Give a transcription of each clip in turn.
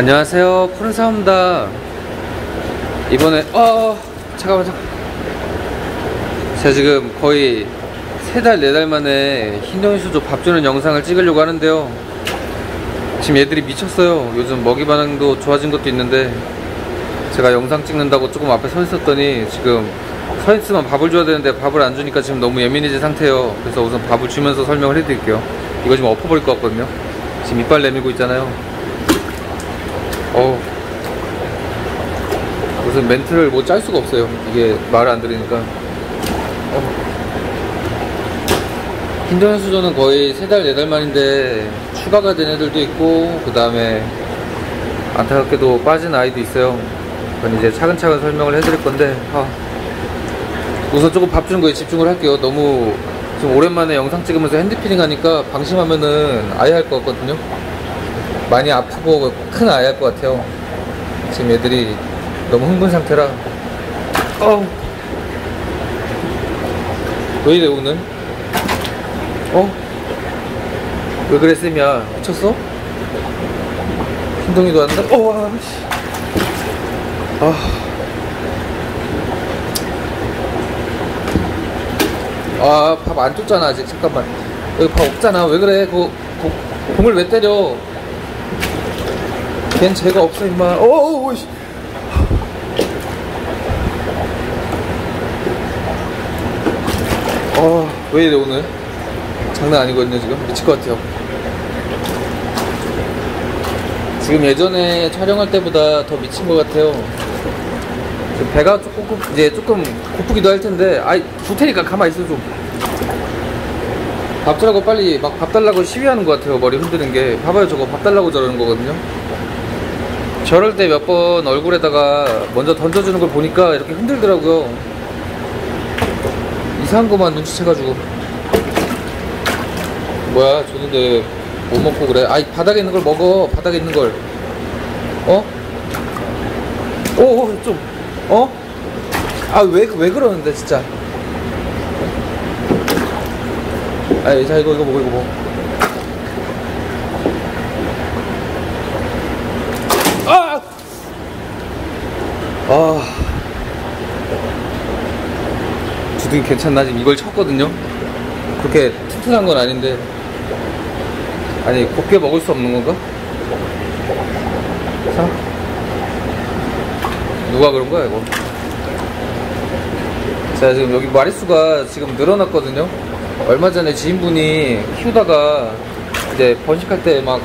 안녕하세요, 푸른사우입니다. 이번에 잠깐만 제가 지금 거의 3달 4달 만에 흰둥이 수조 밥 주는 영상을 찍으려고 하는데요, 지금 얘들이 미쳤어요. 요즘 먹이 반응도 좋아진 것도 있는데 제가 영상 찍는다고 조금 앞에 서 있었더니 지금 서 있으면 밥을 줘야 되는데 밥을 안 주니까 지금 너무 예민해진 상태예요. 그래서 우선 밥을 주면서 설명을 해드릴게요. 이거 지금 엎어버릴 것 같거든요. 지금 이빨 내밀고 있잖아요. 무슨 멘트를 뭐 짤 수가 없어요. 이게 말을 안 들으니까. 흰둥이 수조는 거의 3달 4달 만인데 추가가 된 애들도 있고, 그 다음에 안타깝게도 빠진 아이도 있어요. 그건 이제 차근차근 설명을 해드릴 건데, 우선 조금 밥 주는 거에 집중을 할게요. 너무 지금 오랜만에 영상 찍으면서 핸드피딩 하니까 방심하면은 아예 할 것 같거든요. 많이 아프고 큰 아이 할 것 같아요. 지금 애들이 너무 흥분 상태라. 왜 이래 오늘? 왜 그래 쌤이야? 미쳤어? 흰둥이도 한다? 밥 안 줬잖아 아직. 잠깐만, 여기 밥 없잖아. 왜 그래? 공을 왜 때려? 걘 죄가 없어 임마. 왜 이래 오늘? 장난 아니거든요 지금. 미칠 것 같아요. 지금 예전에 촬영할 때보다 더 미친 것 같아요. 배가 조금 이제 고프기도 할 텐데, 아이 줄 테니까 가만히 있어 좀. 밥 주라고 빨리 막 밥 달라고 시위하는 것 같아요. 머리 흔드는 게 봐봐요. 저거 밥 달라고 저러는 거거든요. 저럴 때 몇 번 얼굴에다가 먼저 던져주는 걸 보니까 이렇게 흔들더라고요. 이상한 것만 눈치채가지고. 뭐야 줬는데 못 먹고 그래? 아이 바닥에 있는 걸 먹어. 바닥에 있는 걸. 왜 그러는데 진짜. 아이 자, 이거 먹어. 두둥이 괜찮나? 지금 이걸 쳤거든요. 그렇게 튼튼한 건 아닌데. 아니 곱게 먹을 수 없는 건가? 누가 그런 거야 이거? 자, 지금 여기 마리수가 지금 늘어났거든요. 얼마 전에 지인분이 키우다가 이제 번식할 때 막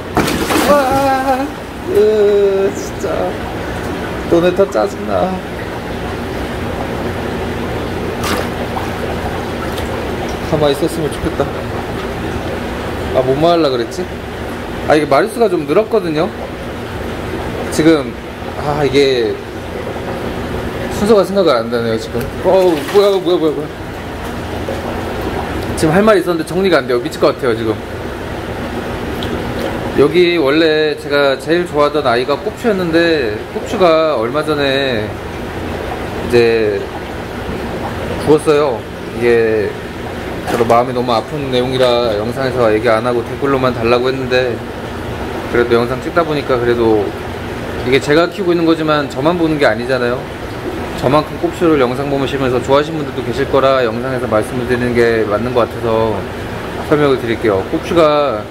진짜 너네 다 짜증나. 가만히 있었으면 좋겠다. 아, 못 말하려 그랬지? 아, 이게 마리수가 좀 늘었거든요. 지금 이게 순서가 생각을 안 나네요 지금. 뭐야. 지금 할 말이 있었는데 정리가 안 돼요. 미칠 것 같아요 지금. 여기 원래 제가 제일 좋아하던 아이가 꼽추였는데, 꼽추가 얼마 전에 이제 죽었어요. 이게 저도 마음이 너무 아픈 내용이라 영상에서 얘기 안 하고 댓글로만 달라고 했는데, 그래도 영상 찍다 보니까 그래도 이게 제가 키우고 있는 거지만 저만 보는 게 아니잖아요. 저만큼 꼽추를 영상 보시면서 좋아하시는 분들도 계실 거라 영상에서 말씀을 드리는 게 맞는 것 같아서 설명을 드릴게요. 꼽추가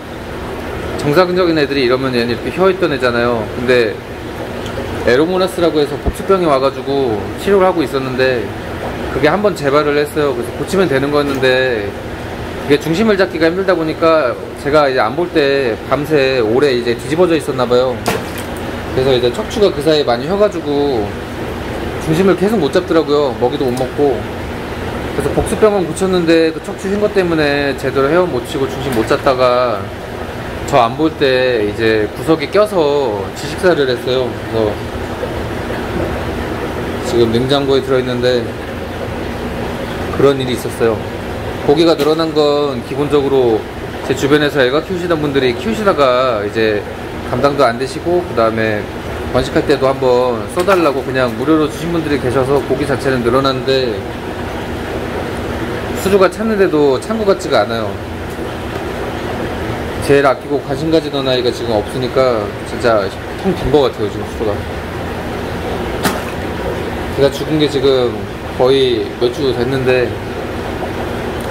정상적인 애들이 이러면 얘는 이렇게 휘어있던 애잖아요. 근데 에로모나스라고 해서 복수병이 와가지고 치료를 하고 있었는데 그게 한번 재발을 했어요. 그래서 고치면 되는 거였는데 그게 중심을 잡기가 힘들다 보니까 제가 이제 안 볼 때 밤새 오래 이제 뒤집어져 있었나 봐요. 그래서 이제 척추가 그 사이에 많이 휘어가지고 중심을 계속 못 잡더라고요. 먹이도 못 먹고. 그래서 복수병은 고쳤는데 그 척추 휜 것 때문에 제대로 헤엄 못 치고 중심 못 잡다가 저 안 볼 때 이제 구석에 껴서 지식사를 했어요. 그래서 지금 냉장고에 들어있는데 그런 일이 있었어요. 고기가 늘어난 건 기본적으로 제 주변에서 애가 키우시던 분들이 키우시다가 이제 감당도 안 되시고, 그 다음에 번식할 때도 한번 써달라고 그냥 무료로 주신 분들이 계셔서 고기 자체는 늘어났는데 수조가 찼는데도 찬 것 같지가 않아요. 제일 아끼고 관심 가지던 아이가 지금 없으니까 진짜 좀 긴 것 같아요 지금 수가. 제가 죽은 게 지금 거의 몇 주 됐는데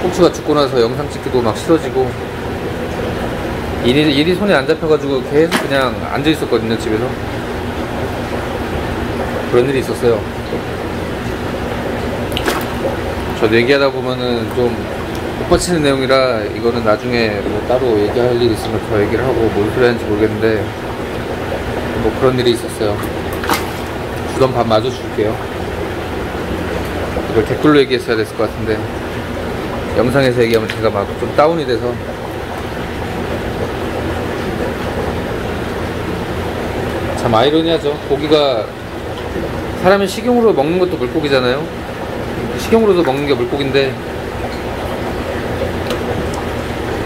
고추가 죽고 나서 영상 찍기도 막 싫어지고 일이 손에 안 잡혀가지고 계속 그냥 앉아 있었거든요 집에서. 그런 일이 있었어요. 저도 얘기하다 보면은 좀 못 받치는 내용이라 이거는 나중에 뭐 따로 얘기할 일이 있으면 더 얘기를 하고 뭘 소리 하는지 모르겠는데 뭐 그런 일이 있었어요. 주던 밥 마저 줄게요. 이걸 댓글로 얘기했어야 됐을 것 같은데 영상에서 얘기하면 제가 막 좀 다운이 돼서. 참 아이러니하죠. 고기가 사람이 식용으로 먹는 것도 물고기잖아요. 식용으로도 먹는 게 물고기인데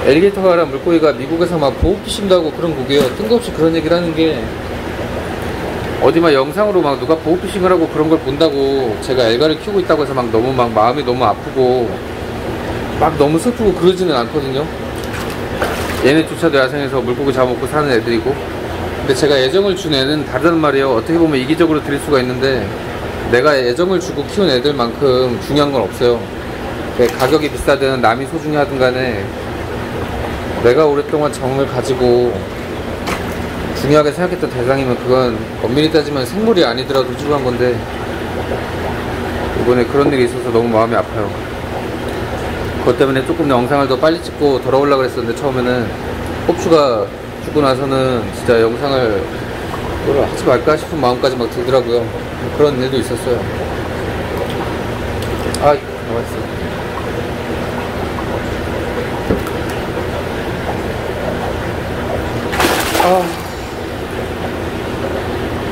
엘리게이터가랑 물고기가 미국에서 막 보호피싱도 하고 그런 고기예요. 뜬금없이 그런 얘기를 하는 게 어디 막 영상으로 막 누가 보호피싱을 하고 그런 걸 본다고 제가 엘가를 키우고 있다고 해서 막 너무 막 마음이 너무 아프고 막 너무 슬프고 그러지는 않거든요. 얘네조차도 야생에서 물고기 잡아먹고 사는 애들이고. 근데 제가 애정을 준 애는 다르단 말이에요. 어떻게 보면 이기적으로 드릴 수가 있는데 내가 애정을 주고 키운 애들만큼 중요한 건 없어요. 가격이 비싸든 남이 소중히 하든 간에 내가 오랫동안 정을 가지고 중요하게 생각했던 대상이면 그건 엄밀히 따지면 생물이 아니더라도 필요한 건데 이번에 그런 일이 있어서 너무 마음이 아파요. 그것 때문에 조금 영상을 더 빨리 찍고 돌아오려고 했었는데 처음에는 고추가 죽고 나서는 진짜 영상을 하지 말까 싶은 마음까지 막 들더라고요. 그런 일도 있었어요. 아, 나왔어.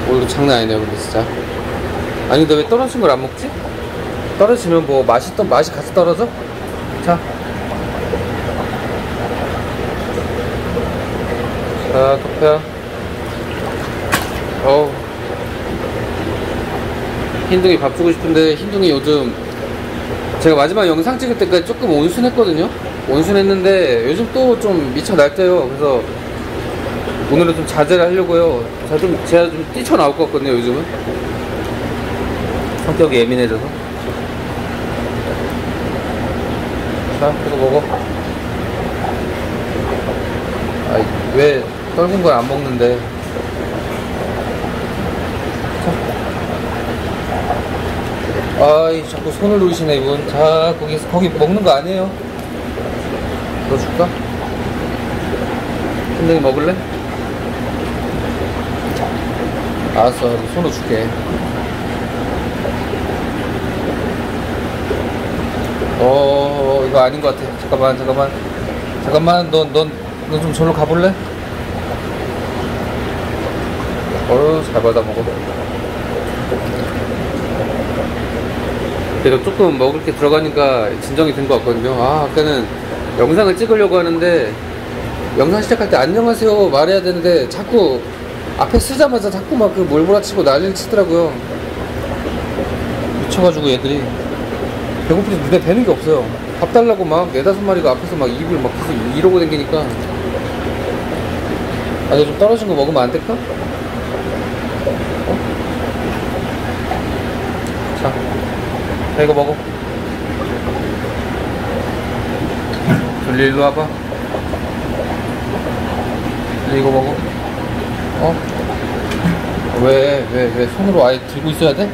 오늘도 장난 아니네요 근데 진짜. 아니 근데 왜 떨어진 걸 안 먹지? 떨어지면 뭐 맛이 같이 떨어져? 자, 자 커피야. 어우, 흰둥이 밥 주고 싶은데 흰둥이 요즘 제가 마지막 영상 찍을 때까지 조금 온순했거든요. 온순했는데 요즘 또 좀 미쳐 날때요. 그래서 오늘은 좀 자제를 하려고요. 제가 좀 뛰쳐나올 것 같거든요, 요즘은. 성격이 예민해져서. 자, 이거 먹어. 아이, 왜 떨군 걸 안 먹는데. 자. 아이, 자꾸 손을 놓으시네, 이분. 자, 거기 먹는 거 아니에요. 너 줄까? 흰둥이 먹을래? 알았어, 손으로 줄게. 이거 아닌 것 같아. 잠깐만. 넌 좀 저로 가볼래? 잘 받아먹어. 내가 조금 먹을 게 들어가니까 진정이 된 것 같거든요. 아, 아까는 영상을 찍으려고 하는데 영상 시작할 때 안녕하세요 말해야 되는데 자꾸 앞에 쓰자마자 자꾸 막 그 몰보라치고 난리를 치더라고요. 미쳐가지고 얘들이 배고프지 눈에 뵈는 게 없어요. 밥 달라고 막 4~5마리가 앞에서 막 입을 막 계속 이러고 댕기니까. 아, 너 좀 떨어진 거 먹으면 안 될까? 자, 이거 먹어. 둘리 일로 와봐. 둘리 이거 먹어. 왜 손으로 아예 들고 있어야 돼?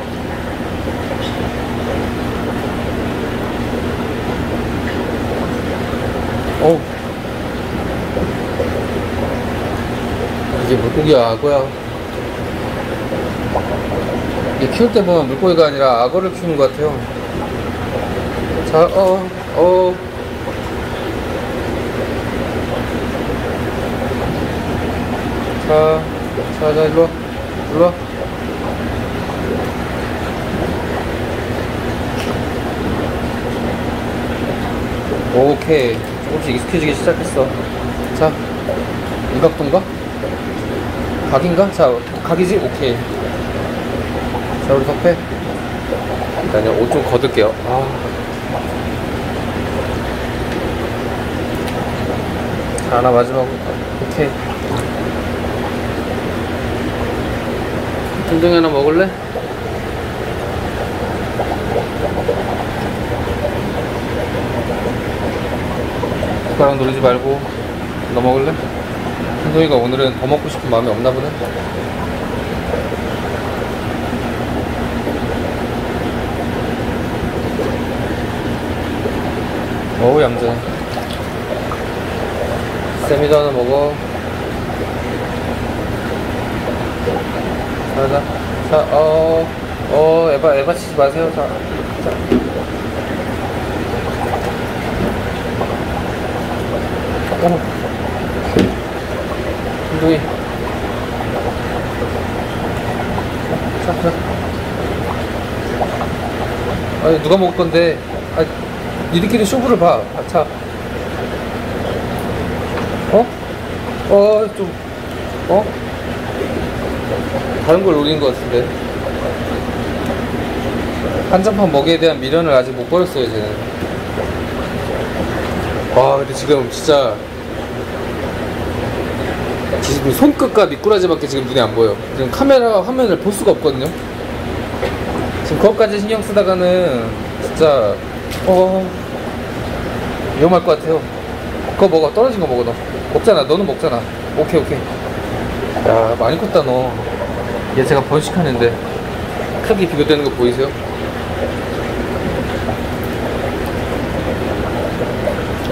이게 물고기야, 악어야? 이게 키울 때 보면 물고기가 아니라 악어를 키우는 것 같아요. 자, 자, 일로와. 오케이, 조금씩 익숙해지기 시작했어. 자, 이 각도인가? 각인가? 자, 각이지? 오케이. 자, 우리 덮해. 일단 옷 좀 걷을게요. 아. 자, 하나 마지막으로. 오케이. 흰둥이 하나 먹을래? 숟가락 누르지 말고 너 먹을래? 흰둥이가 오늘은 더 먹고 싶은 마음이 없나 보네. 어우 얌전해. 세미도 하나 먹어. 자자 자, 에바 치지 마세요. 자, 자. 흰둥이 자, 자. 아니 누가 먹을 건데? 아니, 니들끼리 쇼부를 봐. 아, 자. 어? 다른 걸 노린 것 같은데. 한정판 먹이에 대한 미련을 아직 못 버렸어요, 쟤는. 와, 근데 지금 진짜. 지금 손끝과 미꾸라지밖에 지금 눈에 안 보여. 지금 카메라 화면을 볼 수가 없거든요. 지금 그것까지 신경 쓰다가는 진짜. 위험할 것 같아요. 그거 먹어. 떨어진 거 먹어. 너 먹잖아. 너는 먹잖아. 오케이 오케이. 야 많이 컸다 너. 얘 제가 번식하는데 크게 비교되는 거 보이세요?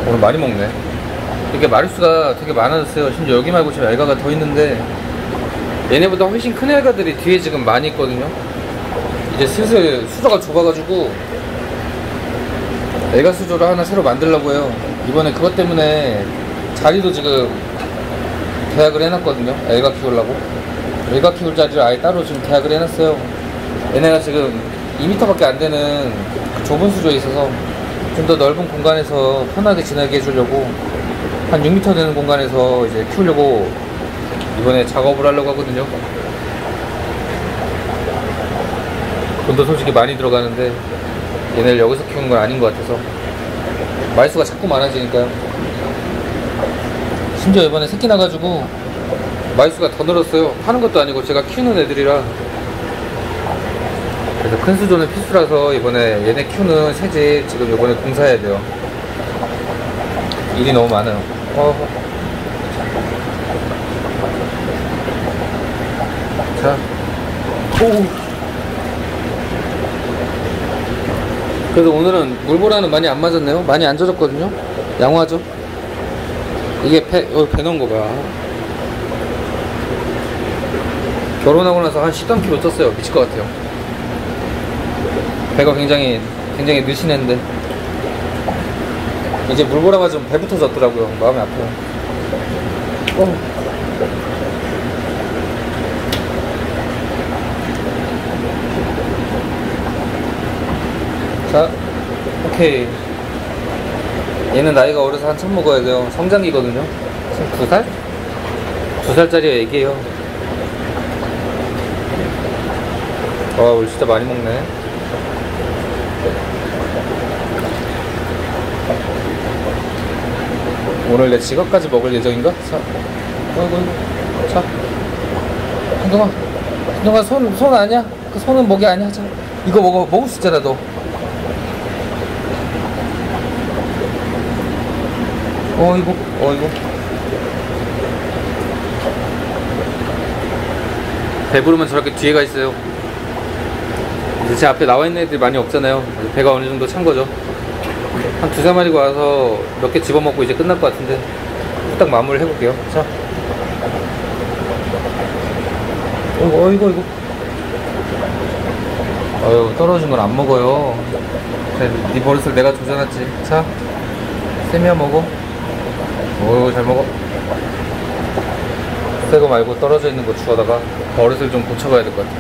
오늘 많이 먹네. 이렇게 마리수가 되게 많아졌어요. 심지어 여기 말고 지금 알가가 더 있는데 얘네보다 훨씬 큰 알가들이 뒤에 지금 많이 있거든요. 이제 슬슬 수저가 좁아가지고 애가 수조를 하나 새로 만들려고 해요. 이번에 그것 때문에 자리도 지금 계약을 해놨거든요. 애가 키우려고. 애가 키울 자리를 아예 따로 지금 계약을 해놨어요. 얘네가 지금 2m밖에 안 되는 그 좁은 수조에 있어서 좀 더 넓은 공간에서 편하게 지내게 해주려고 한 6m 되는 공간에서 이제 키우려고 이번에 작업을 하려고 하거든요. 돈도 솔직히 많이 들어가는데 얘네를 여기서 키우는 건 아닌 것 같아서 말수가 자꾸 많아지니까요. 심지어 이번에 새끼 나가지고 말수가 더 늘었어요. 파는 것도 아니고 제가 키우는 애들이라. 그래서 큰 수조는 필수라서 이번에 얘네 키우는 새집 지금 이번에 공사해야 돼요. 일이 너무 많아요. 자, 오. 그래서 오늘은 물보라는 많이 안 맞았네요. 많이 안 젖었거든요. 양호하죠? 이게 배 넣은 거 봐. 결혼하고 나서 한 13kg 쪘어요. 미칠 것 같아요. 배가 굉장히 느시는데 이제 물보라 맞으면 배부터 젖더라고요. 마음이 아파요. 자, 오케이. 얘는 나이가 어려서 한참 먹어야 돼요. 성장기거든요. 지금 2살? 2살짜리 애기예요. 와, 오늘 진짜 많이 먹네. 오늘 내 지갑까지 먹을 예정인가? 자, 자. 흰둥아, 손 아니야? 그 손은 먹이 아니야? 자, 이거 먹을 수 있잖아, 너. 어이구. 배부르면 저렇게 뒤에가 있어요. 이제 제 앞에 나와 있는 애들이 많이 없잖아요. 배가 어느 정도 찬 거죠. 한 2-3마리가 와서 몇 개 집어먹고 이제 끝날 것 같은데 딱 마무리를 해볼게요. 자. 어이구. 어휴, 떨어진 건 안 먹어요. 네 버릇을 내가 조져놨지. 자, 세미야 먹어. 오, 잘 먹어. 새거 말고 떨어져 있는 거 주워다가 버릇을 좀 고쳐가야 될 것 같아.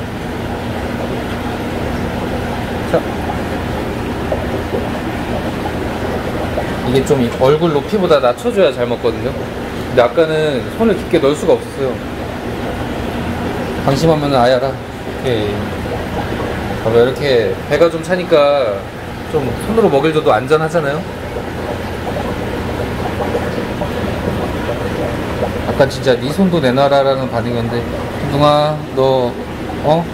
자, 이게 좀 얼굴 높이보다 낮춰줘야 잘 먹거든요. 근데 아까는 손을 깊게 넣을 수가 없었어요. 방심하면 아야라. 오케이. 봐봐, 이렇게 배가 좀 차니까 좀 손으로 먹일 줘도 안전하잖아요. 아까 진짜 네 손도 내놔라라는 반응이었는데 흰둥아 너 어?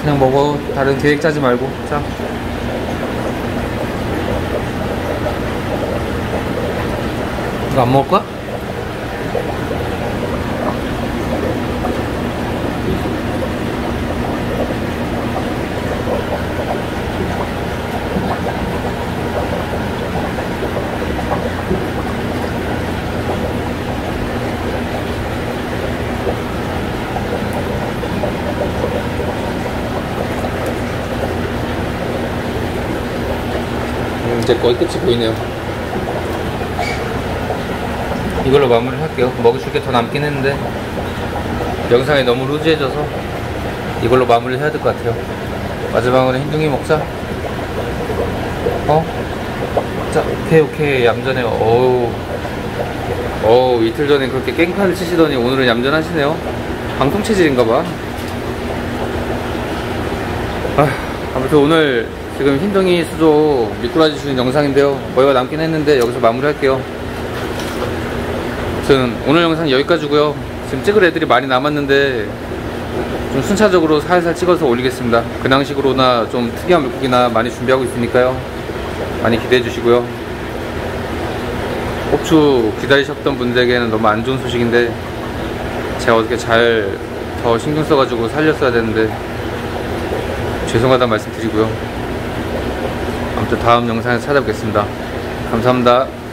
그냥 먹어. 다른 계획 짜지 말고. 자. 이거 안 먹을 거야? 이제 거의 끝이 보이네요. 이걸로 마무리를 할게요. 먹으실 게 더 남긴 했는데 영상이 너무 루즈해져서 이걸로 마무리를 해야 될 것 같아요. 마지막으로 흰둥이 먹자. 어? 자, 오케이 오케이. 얌전해요. 어우 이틀 전에 그렇게 깽판을 치시더니 오늘은 얌전하시네요. 방송 체질인가봐. 아무튼 오늘 지금 흰둥이 수조 미꾸라지 주는 영상인데요, 거의가 남긴 했는데 여기서 마무리할게요. 아무튼 오늘 영상 여기까지고요. 지금 찍을 애들이 많이 남았는데 좀 순차적으로 살살 찍어서 올리겠습니다. 근황식으로나 좀 특이한 물고기나 많이 준비하고 있으니까요, 많이 기대해 주시고요. 폭추 기다리셨던 분들에게는 너무 안 좋은 소식인데 제가 어떻게 잘 더 신경 써가지고 살렸어야 되는데 죄송하다는 말씀 드리고요. 아무튼 다음 영상에서 찾아뵙겠습니다. 감사합니다.